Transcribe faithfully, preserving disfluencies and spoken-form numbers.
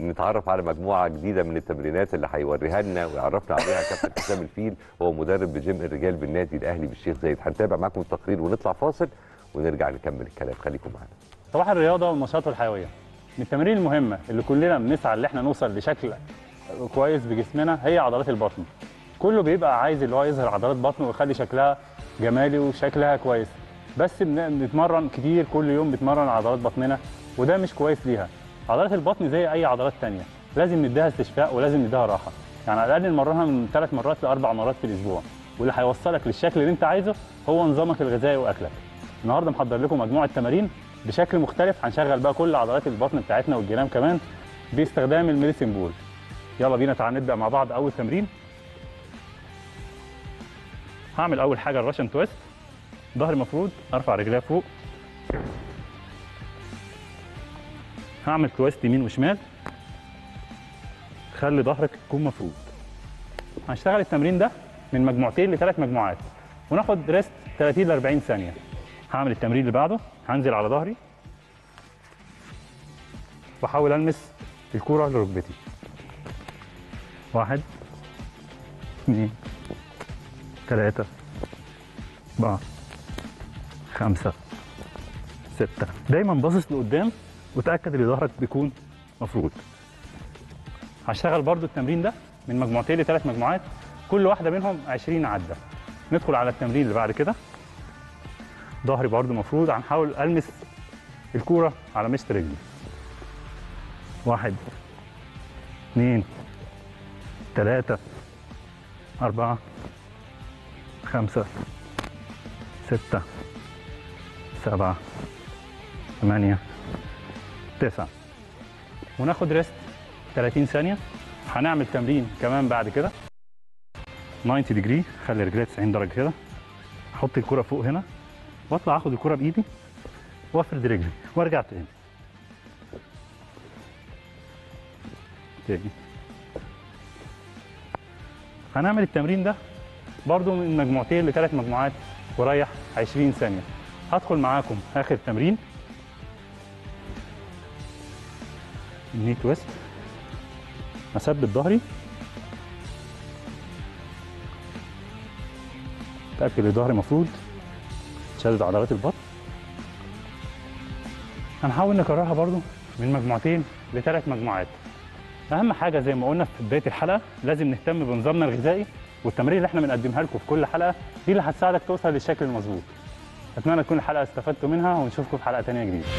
نتعرف على مجموعه جديده من التمرينات اللي هيوريها لنا ويعرفنا عليها كابتن حسام الفيل، هو مدرب بجيم الرجال بالنادي الاهلي بالشيخ زايد. هنتابع معاكم التقرير ونطلع فاصل ونرجع نكمل الكلام، خليكم معانا. صباح الرياضه والنشاط والحيويه. من التمارين المهمه اللي كلنا بنسعى ان احنا نوصل لشكل كويس بجسمنا هي عضلات البطن. كله بيبقى عايز اللي هو يظهر عضلات بطنه ويخلي شكلها جمالي وشكلها كويس، بس بنتمرن كتير كل يوم بنتمرن عضلات بطننا وده مش كويس ليها. عضلات البطن زي اي عضلات تانية لازم نديها استشفاء ولازم نديها راحه، يعني على الاقل نمرنها من ثلاث مرات لاربع مرات في الاسبوع، واللي هيوصلك للشكل اللي انت عايزه هو نظامك الغذائي واكلك. النهارده محضر لكم مجموعه تمارين بشكل مختلف، هنشغل بقى كل عضلات البطن بتاعتنا والجناب كمان باستخدام الميديسن بول. يلا بينا تعالى نبدا مع بعض. اول تمرين هعمل اول حاجه الراشن تويست، ظهري مفروض، ارفع رجليا فوق، هعمل تويست يمين وشمال، خلي ظهرك يكون مفروض. هنشتغل التمرين ده من مجموعتين لثلاث مجموعات وناخد ريست ثلاثين لأربعين ثانيه. هعمل التمرين اللي بعده، هنزل على ظهري واحاول المس الكوره لركبتي. واحد، اثنين، ثلاثة، أربعة، خمسة، ستة. دايما باصص لقدام وتأكد إن ظهرك بيكون مفروض. هشتغل برضو التمرين ده من مجموعتين لثلاث مجموعات كل واحدة منهم عشرين عدة. ندخل على التمرين اللي بعد كده، ظهري برضو مفروض، هنحاول ألمس الكورة على مشط رجلي. واحد، اثنين، ثلاثة، أربعة، خمسة، ستة، سبعة، ثمانية، تسعة، وناخد ريست ثلاثين ثانية. هنعمل تمرين كمان بعد كده تسعين ديجري، خلي رجليا تسعين درجة كده، أحط الكرة فوق هنا وأطلع آخد الكرة بإيدي وأفرد رجلي وأرجع تاني تاني. هنعمل التمرين ده برضو من مجموعتين لثلاث مجموعات وريح عشرين ثانية. هدخل معاكم آخر تمرين، ني تويست، أثبت ظهري، أتأكد إن ظهري مفروض، شدد عضلات البطن. هنحاول نكررها برضو من مجموعتين لثلاث مجموعات. أهم حاجة زي ما قلنا في بداية الحلقة لازم نهتم بنظامنا الغذائي، والتمرين اللي احنا بنقدمها لكم في كل حلقة دي اللي هتساعدك توصل للشكل المظبوط. أتمنى تكون الحلقة استفدتوا منها ونشوفكم في حلقة تانية جديدة.